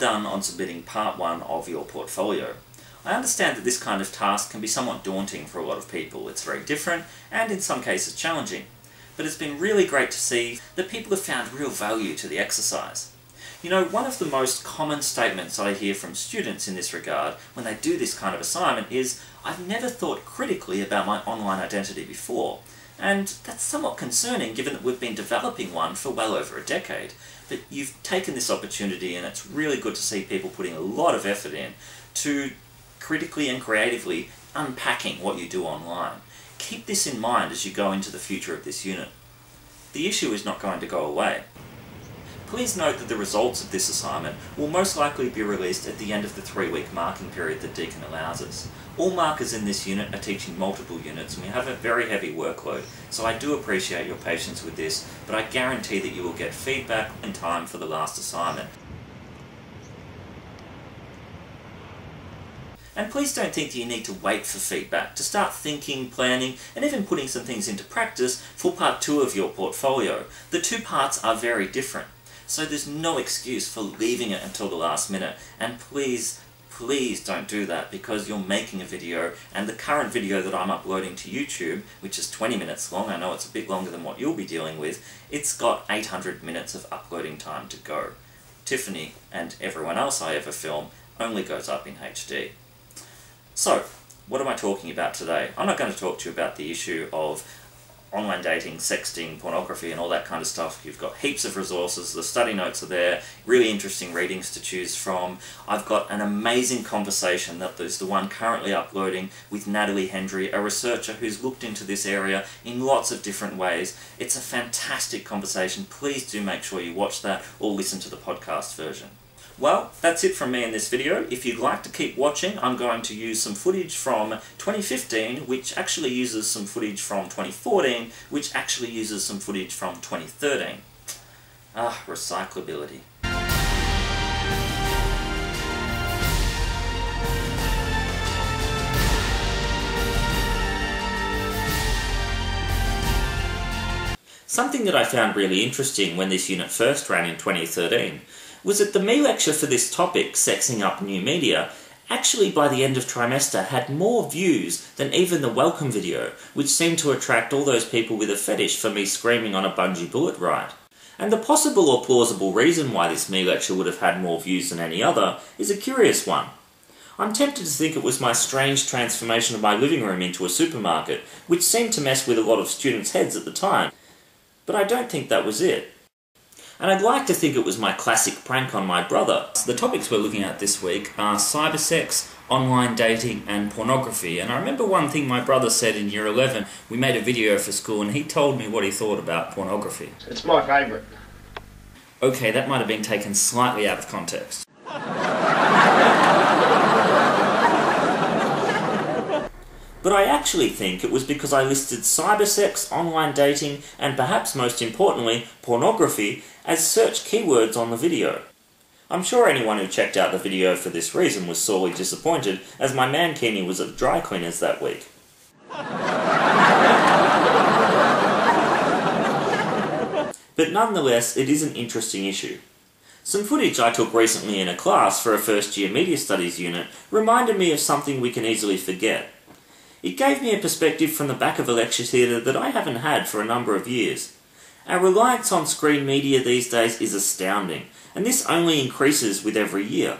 well done on submitting part one of your portfolio. I understand that this kind of task can be somewhat daunting for a lot of people. It's very different and in some cases challenging. But it's been really great to see that people have found real value to the exercise. You know, one of the most common statements I hear from students in this regard when they do this kind of assignment is, "I've never thought critically about my online identity before." And that's somewhat concerning given that we've been developing one for well over a decade. But you've taken this opportunity, and it's really good to see people putting a lot of effort in to critically and creatively unpacking what you do online. Keep this in mind as you go into the future of this unit. The issue is not going to go away. Please note that the results of this assignment will most likely be released at the end of the 3-week marking period that Deakin allows us. All markers in this unit are teaching multiple units, and we have a very heavy workload, so I do appreciate your patience with this, but I guarantee that you will get feedback in time for the last assignment. And please don't think that you need to wait for feedback to start thinking, planning, and even putting some things into practice for part two of your portfolio. The two parts are very different, so there's no excuse for leaving it until the last minute. And please, please don't do that, because you're making a video, and the current video that I'm uploading to YouTube, which is 20 minutes long, I know it's a bit longer than what you'll be dealing with, it's got 800 minutes of uploading time to go. Tiffany and everyone else I ever film only goes up in HD. So, what am I talking about today? I'm not going to talk to you about the issue of online dating, sexting, pornography and all that kind of stuff. You've got heaps of resources, the study notes are there, really interesting readings to choose from. I've got an amazing conversation that is the one currently uploading with Natalie Hendry, a researcher who's looked into this area in lots of different ways. It's a fantastic conversation. Please do make sure you watch that or listen to the podcast version. Well, that's it from me in this video. If you'd like to keep watching, I'm going to use some footage from 2015, which actually uses some footage from 2014, which actually uses some footage from 2013. Ah, recyclability. Something that I found really interesting when this unit first ran in 2013 was that the me lecture for this topic, Sexing Up New Media, actually by the end of trimester had more views than even the welcome video, which seemed to attract all those people with a fetish for me screaming on a bungee bullet ride. And the possible or plausible reason why this me lecture would have had more views than any other is a curious one. I'm tempted to think it was my strange transformation of my living room into a supermarket, which seemed to mess with a lot of students' heads at the time, but I don't think that was it. And I'd like to think it was my classic prank on my brother. The topics we're looking at this week are cybersex, online dating and pornography. And I remember one thing my brother said in year 11. We made a video for school and he told me what he thought about pornography. It's my favourite. Okay, that might have been taken slightly out of context. But I actually think it was because I listed cybersex, online dating, and perhaps most importantly, pornography as search keywords on the video. I'm sure anyone who checked out the video for this reason was sorely disappointed, as my mankini was at dry cleaners that week. But nonetheless, it is an interesting issue. Some footage I took recently in a class for a first-year media studies unit reminded me of something we can easily forget. It gave me a perspective from the back of a lecture theatre that I haven't had for a number of years. Our reliance on screen media these days is astounding, and this only increases with every year.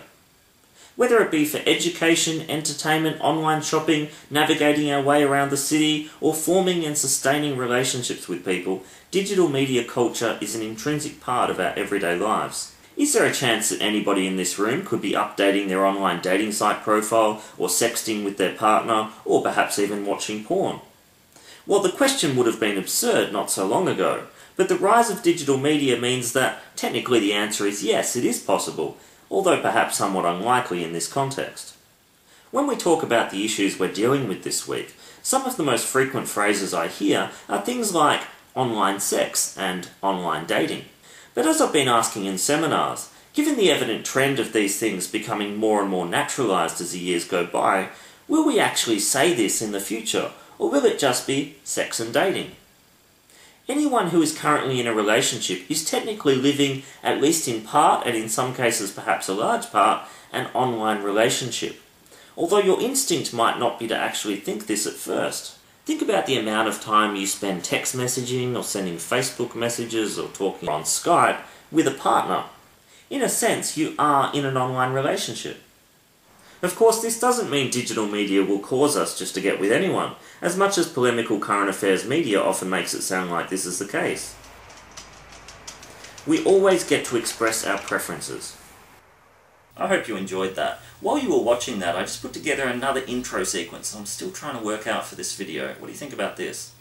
Whether it be for education, entertainment, online shopping, navigating our way around the city, or forming and sustaining relationships with people, digital media culture is an intrinsic part of our everyday lives. Is there a chance that anybody in this room could be updating their online dating site profile, or sexting with their partner, or perhaps even watching porn? Well, the question would have been absurd not so long ago, but the rise of digital media means that technically the answer is yes, it is possible, although perhaps somewhat unlikely in this context. When we talk about the issues we're dealing with this week, some of the most frequent phrases I hear are things like online sex and online dating. But as I've been asking in seminars, given the evident trend of these things becoming more and more naturalised as the years go by, will we actually say this in the future, or will it just be sex and dating? Anyone who is currently in a relationship is technically living, at least in part, and in some cases perhaps a large part, an online relationship. Although your instinct might not be to actually think this at first. Think about the amount of time you spend text messaging or sending Facebook messages or talking on Skype with a partner. In a sense, you are in an online relationship. Of course, this doesn't mean digital media will cause us just to get with anyone, as much as polemical current affairs media often makes it sound like this is the case. We always get to express our preferences. I hope you enjoyed that. While you were watching that, I just put together another intro sequence I'm still trying to work out for this video. What do you think about this?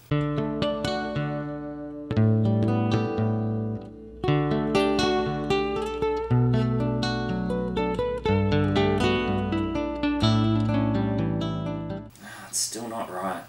Still not right.